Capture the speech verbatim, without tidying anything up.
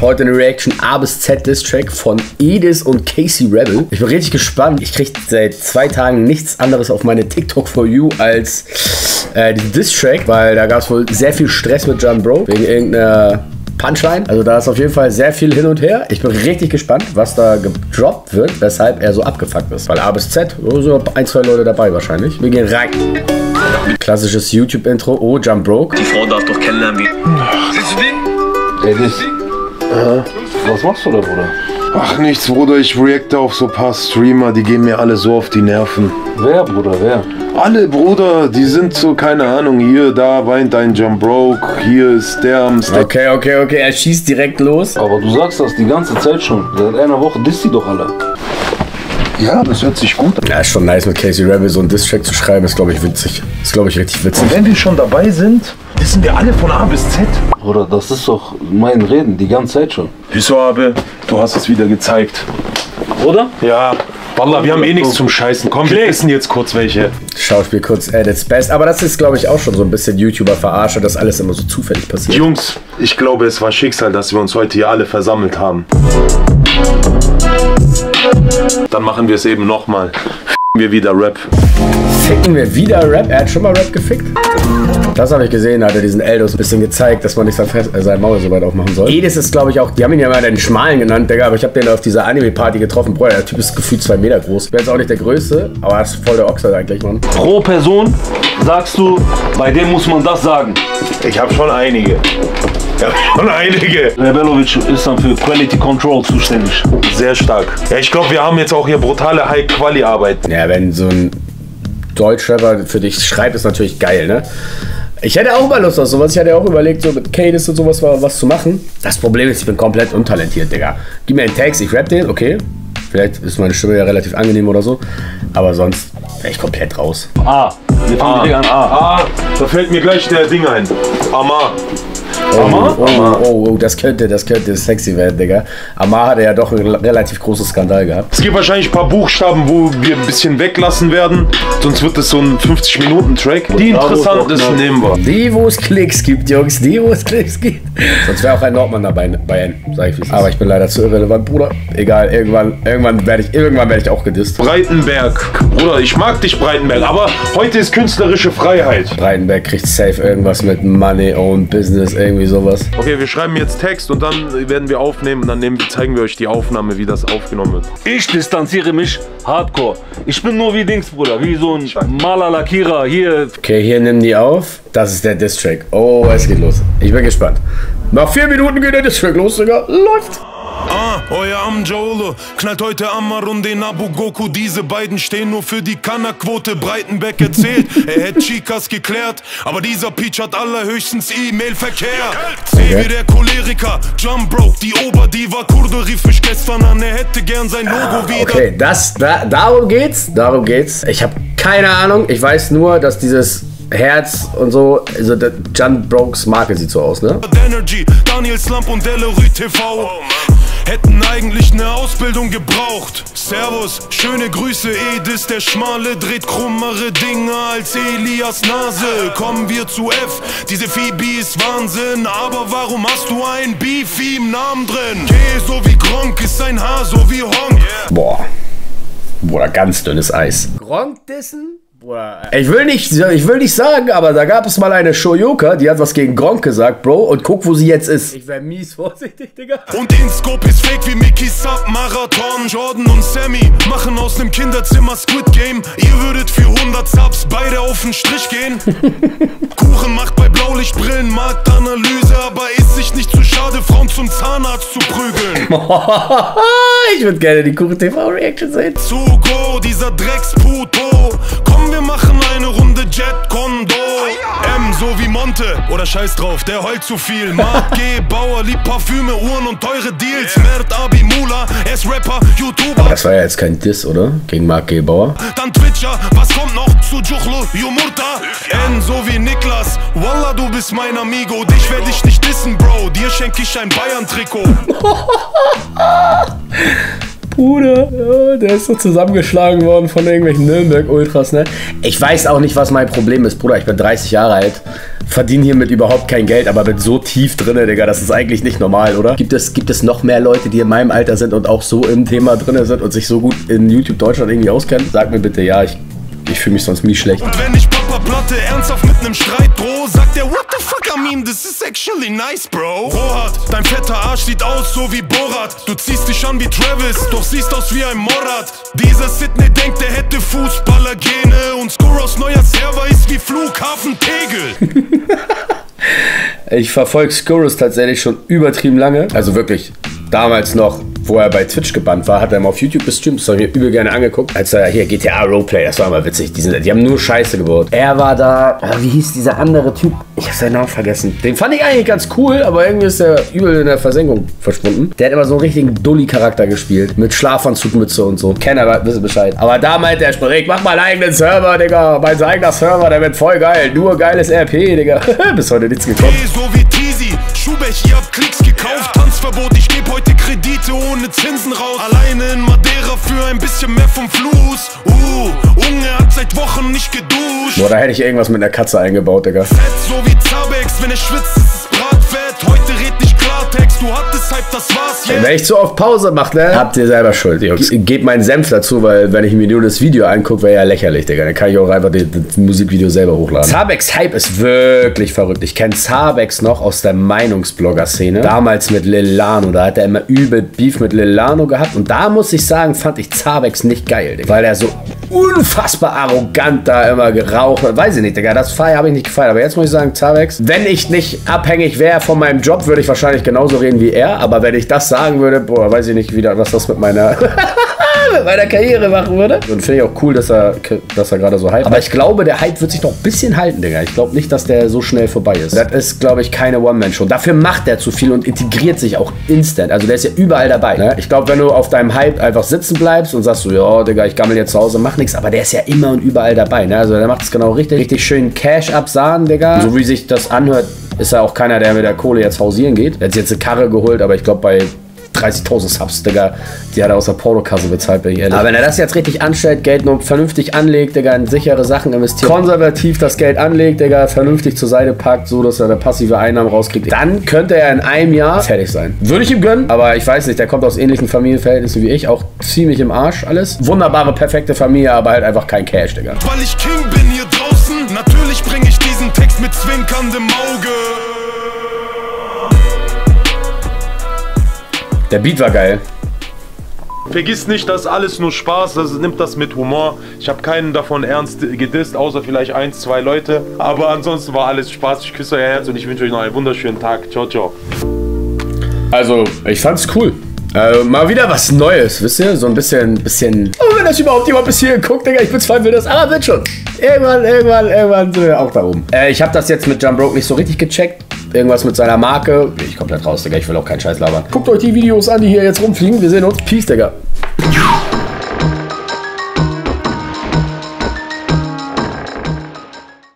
Heute eine Reaction A bis Z Diss-Track von Ediz und Casey Rebel. Ich bin richtig gespannt. Ich kriege seit zwei Tagen nichts anderes auf meine TikTok For You als äh, die Diss-Track, weil da gab es wohl sehr viel Stress mit Jumpbro wegen irgendeiner Punchline. Also da ist auf jeden Fall sehr viel hin und her. Ich bin richtig gespannt, was da gedroppt wird, weshalb er so abgefuckt ist. Weil A bis Z, so ein, zwei Leute dabei wahrscheinlich. Wir gehen rein. Klassisches YouTube-Intro. Oh, Jumpbro. Die Frau darf doch kennenlernen wie... Siehst du die? Ediz. Aha. Was machst du da, Bruder? Ach nichts, Bruder, ich reacte auf so ein paar Streamer, die gehen mir alle so auf die Nerven. Wer, Bruder, wer? Alle, Bruder, die sind so, keine Ahnung, hier, da weint ein Jumpbro, hier ist der am Stack. Okay, okay, okay, er schießt direkt los. Aber du sagst das die ganze Zeit schon, seit einer Woche disst die doch alle. Ja, das hört sich gut an. Ja, ist schon nice mit Casey Rebel so einen Diss-Track zu schreiben, ist glaube ich witzig. Ist glaube ich richtig witzig. Und wenn wir schon dabei sind, wissen wir alle von A bis Z. Bruder, das ist doch mein Reden, die ganze Zeit schon. Wieso, Abe? Du hast es wieder gezeigt. Oder? Ja. Wallah, wir haben eh nichts zum Scheißen. Komm, wir essen jetzt kurz welche. Schauspiel kurz edits best. Aber das ist, glaube ich, auch schon so ein bisschen YouTuber-Verarsche, dass alles immer so zufällig passiert. Jungs, ich glaube, es war Schicksal, dass wir uns heute hier alle versammelt haben. Dann machen wir es eben nochmal. Ficken wir wieder Rap. Ficken wir wieder Rap? Er hat schon mal Rap gefickt. Das habe ich gesehen, hat er diesen Eldos ein bisschen gezeigt, dass man nicht sein, äh, sein Maul so weit aufmachen soll. Ediz ist, glaube ich, auch, die haben ihn ja mal den Schmalen genannt, Digga, aber ich habe den auf dieser Anime-Party getroffen. Boah, der Typ ist gefühlt zwei Meter groß. Ich bin jetzt auch nicht der Größte, aber das ist voll der Ochse eigentlich, Mann. Pro Person sagst du, bei dem muss man das sagen. Ich habe schon einige. Ich habe schon einige. Levelovic ist dann für Quality Control zuständig. Sehr stark. Ja, ich glaube, wir haben jetzt auch hier brutale High-Quali-Arbeit. Ja, wenn so ein Deutschrapper für dich schreibt, ist natürlich geil, ne? Ich hätte auch mal Lust auf sowas. Ich hatte auch überlegt, so mit Cadence und sowas was zu machen. Das Problem ist, ich bin komplett untalentiert, Digga. Gib mir einen Text, ich rap den, okay. Vielleicht ist meine Stimme ja relativ angenehm oder so. Aber sonst wäre ich komplett raus. Ah, wir fangen direkt an. Ah, da fällt mir gleich der Ding ein. Amar. Oh, Amar? Oh, oh, oh, oh, das könnte, das könnte sexy werden, Digga. Amar hatte ja doch einen relativ großen Skandal gehabt. Es gibt wahrscheinlich ein paar Buchstaben, wo wir ein bisschen weglassen werden. Sonst wird es so ein fünfzig Minuten Track. Die interessantesten nehmen wir. Die, wo es Klicks gibt, Jungs. Die, wo es Klicks gibt. Sonst wäre auch ein Nordmann dabei, bei sag ich wie es ist. Aber ich bin leider zu irrelevant, Bruder. Egal, irgendwann, irgendwann werde ich, irgendwann werde ich auch gedisst. Breitenberg. Bruder, ich mag dich, Breitenberg. Aber heute ist künstlerische Freiheit. Breitenberg kriegt safe irgendwas mit Money und Business, irgendwie sowas. Okay, wir schreiben jetzt Text und dann werden wir aufnehmen und dann nehmen, zeigen wir euch die Aufnahme, wie das aufgenommen wird. Ich distanziere mich hardcore. Ich bin nur wie Dings, Bruder, wie so ein Maler, Lackierer hier. Okay, hier nimm die auf. Das ist der Diss-Track. Oh, es geht los. Ich bin gespannt. Nach vier Minuten geht der Diss-Track los, Digga. Läuft! Ah, euer Amjolo knallt heute Amar und den Abu Goku. Diese beiden stehen nur für die Kannerquote. Breitenbeck erzählt, er hätte Chicas geklärt, aber dieser Peach hat allerhöchstens E-Mail-Verkehr. Seh wie der Choleriker, Jumpbro, die Oberdiva Kurdo rief mich gestern an, er hätte gern sein Logo ah, wieder. Okay, das, da, darum geht's, darum geht's. Ich habe keine Ahnung, ich weiß nur, dass dieses Herz und so, also der Jan Brokes Marke sieht so aus, ne? Daniel Slamp und Delo T V hätten eigentlich eine Ausbildung gebraucht. Servus, schöne Grüße, Ediz, der Schmale dreht krummere Dinge als Elias Nase. Kommen wir zu F, diese Phibis ist Wahnsinn, aber warum hast du ein Bifi im Namen drin? K so wie Gronkh ist ein H so wie Honk. Boah, Bruder, ganz dünnes Eis. Gronkh dissen? Ich will, nicht, ich will nicht sagen, aber da gab es mal eine Showjoker, die hat was gegen Gronkh gesagt, Bro, und guck, wo sie jetzt ist. Ich wär mies vorsichtig, Digga. Und in Scope ist fake wie Mickey Sub, Marathon, Jordan und Sammy machen aus dem Kinderzimmer Squid Game. Ihr würdet für hundert Subs beide auf den Strich gehen. Kuchen macht bei Blaulichtbrillen Marktanalyse, aber ist sich nicht zu schade, Frauen zum Zahnarzt zu prügeln. Ich würde gerne die Kuchen-T V-Reaction sehen. Zu go, dieser Drecksputo, komm, wir machen eine Runde Jet Kondo. M so wie Monte oder scheiß drauf, der heult zu viel. Mark G. Bauer liebt Parfüme, Uhren und teure Deals. Mert Abi Mula, er ist Rapper, YouTuber. Aber das war ja jetzt kein Diss, oder? Gegen Mark G. Bauer. Dann Twitcher, was kommt noch zu Juchlo, Jumurta? N so wie Niklas, Wallah, du bist mein Amigo. Dich werde ich nicht dissen, Bro, dir schenke ich ein Bayern-Trikot. Bruder, ja, der ist so zusammengeschlagen worden von irgendwelchen Nürnberg-Ultras, ne? Ich weiß auch nicht, was mein Problem ist, Bruder. Ich bin dreißig Jahre alt, verdiene hiermit überhaupt kein Geld, aber bin so tief drinne, Digga. Das ist eigentlich nicht normal, oder? Gibt es, gibt es noch mehr Leute, die in meinem Alter sind und auch so im Thema drinne sind und sich so gut in YouTube Deutschland irgendwie auskennen? Sag mir bitte, ja, ich, ich fühle mich sonst nie schlecht. Und wenn ich Papa Platte ernsthaft mit einem Streit droh, sagt der What the fuck, I mean, this is actually nice, bro. Borat, dein fetter Arsch sieht aus so wie Borat. Du ziehst dich an wie Travis, doch siehst aus wie ein Morat. Dieser Sydney denkt, er hätte Fußballergene und Skoros neuer Server ist wie Flughafen Tegel. Ich verfolge Skoros tatsächlich schon übertrieben lange. Also wirklich, damals noch, wo er bei Twitch gebannt war, hat er mal auf YouTube gestreamt. Das habe ich mir übel gerne angeguckt. Als er hier G T A Roleplay, das war mal witzig. Die, sind, die haben nur Scheiße gebaut. Er war da, oh, wie hieß dieser andere Typ? Ich habe seinen Namen vergessen. Den fand ich eigentlich ganz cool, aber irgendwie ist er übel in der Versenkung verschwunden. Der hat immer so einen richtigen Dulli-Charakter gespielt. Mit Schlafanzugmütze und so. Kenner wissen Bescheid. Aber da meinte er, ich mach mal einen eigenen Server, Digga. Mein eigener Server, der wird voll geil. Nur geiles R P, Digga. Bis heute nichts gekommen. So wie Tizi, Schubech, ihr habt Klicks gekauft. Tanzverbot, ich gebe heute Kredite ohne Zinsen raus. Alleine in Madeira für ein bisschen mehr vom Fluss. Uh, Unge hat seit Wochen nicht geduscht. Boah, da hätte ich irgendwas mit einer Katze eingebaut, Digga. Fett so wie Zabex, wenn er schwitzt, ist es Bratfett. Heute red nicht Klartext, du hattest Hype, das war's jetzt. Wenn ich zu oft Pause mache, ne? Habt ihr selber Schuld, Jungs. Gebt meinen Senf dazu, weil wenn ich mir nur das Video angucke, wäre ja lächerlich, Digga. Dann kann ich auch einfach das Musikvideo selber hochladen. Zabex Hype ist wirklich verrückt. Ich kenne Zabex noch aus der Meinungsblogger-Szene. Damals mit Lilano. Da hat er immer übel Beef mit Lilano gehabt. Und da muss ich sagen, fand ich Zabex nicht geil, Digga. Weil er so unfassbar arrogant da immer geraucht hat. Weiß ich nicht, Digga. Das Feier habe ich nicht gefeiert. Aber jetzt muss ich sagen, Zabex, wenn ich nicht abhängig wäre von meinem Job, würde ich wahrscheinlich genauso reden wie er. Aber wenn ich das sagen würde, boah, weiß ich nicht wieder, was das mit meiner... mit meiner Karriere machen würde. Und finde ich auch cool, dass er, dass er gerade so hype. Aber ich glaube, der Hype wird sich noch ein bisschen halten, Digga. Ich glaube nicht, dass der so schnell vorbei ist. Das ist, glaube ich, keine One-Man-Show. Dafür macht er zu viel und integriert sich auch instant. Also der ist ja überall dabei. Ne? Ich glaube, wenn du auf deinem Hype einfach sitzen bleibst und sagst so, ja, Digga, ich gammel jetzt zu Hause, mach nichts. Aber der ist ja immer und überall dabei. Ne? Also der macht es genau richtig. Richtig schön Cash-Absahnen, Digga. So wie sich das anhört, ist er auch keiner, der mit der Kohle jetzt hausieren geht. Er hat jetzt eine Karre geholt, aber ich glaube, bei dreißigtausend Subs, Digga, die hat er aus der Portokasse bezahlt, bin ich ehrlich. Aber wenn er das jetzt richtig anstellt, Geld nur vernünftig anlegt, Digga, in sichere Sachen investiert, konservativ das Geld anlegt, Digga, vernünftig zur Seite packt, so dass er da passive Einnahmen rauskriegt, dann könnte er in einem Jahr fertig sein. Würde ich ihm gönnen, aber ich weiß nicht, der kommt aus ähnlichen Familienverhältnissen wie ich, auch ziemlich im Arsch alles. Wunderbare, perfekte Familie, aber halt einfach kein Cash, Digga. Weil ich King bin hier draußen, natürlich bringe ich diesen Text mit zwinkerndem Auge. Der Beat war geil. Vergiss nicht, das ist alles nur Spaß, das ist, nimmt das mit Humor. Ich habe keinen davon ernst gedisst, außer vielleicht ein, zwei Leute. Aber ansonsten war alles Spaß. Ich küsse euer Herz und ich wünsche euch noch einen wunderschönen Tag. Ciao, ciao. Also, ich fand's cool. Äh, mal wieder was Neues, wisst ihr? So ein bisschen, bisschen... Oh, wenn das überhaupt jemand bis hier guckt, Digga, ich bezweifle will das, aber wird schon. Irgendwann, irgendwann, irgendwann sind wir auch da oben. Äh, ich habe das jetzt mit Jumpbro nicht so richtig gecheckt. Irgendwas mit seiner Marke. Ich komme komplett raus, Digga. Ich will auch keinen Scheiß labern. Guckt euch die Videos an, die hier jetzt rumfliegen. Wir sehen uns. Peace, Digga.